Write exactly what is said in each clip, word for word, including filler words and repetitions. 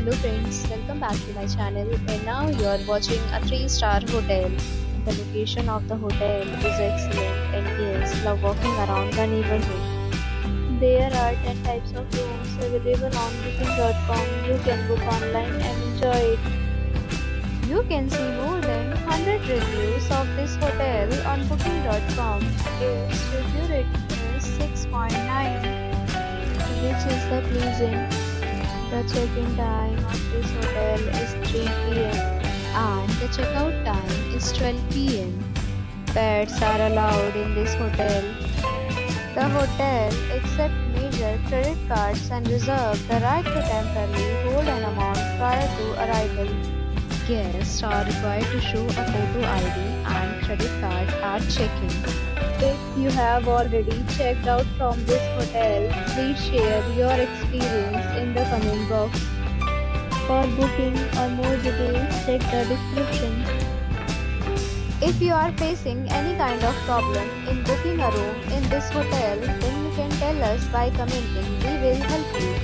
Hello friends, welcome back to my channel, and now you are watching a three star hotel. The location of the hotel is excellent and guests love walking around the neighborhood. There are ten types of rooms available on booking dot com. You can book online and enjoy it. You can see more than one hundred reviews of this hotel on booking dot com. Its review rating is six point nine, which is the pleasing. The check-in time of this hotel is three p m and the check-out time is twelve p m Pets are allowed in this hotel. The hotel accepts major credit cards and reserves the right to temporarily hold an amount prior to arrival. Guests are required to show a photo I D and credit card at check-in. If you have already checked out from this hotel, please share your experience in the comment box. For booking or more details, check the description. If you are facing any kind of problem in booking a room in this hotel, then you can tell us by commenting. We will help you.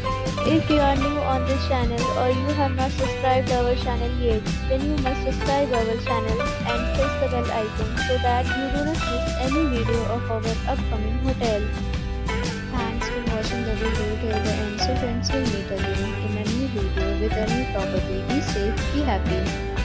If you are new on this channel or you have not subscribed our channel yet, then you must subscribe our channel and press the bell icon so that you do not miss any video of our upcoming hotel. Thanks for watching the video till the end. So friends, will meet again in a new video with a new property. Be safe, be happy.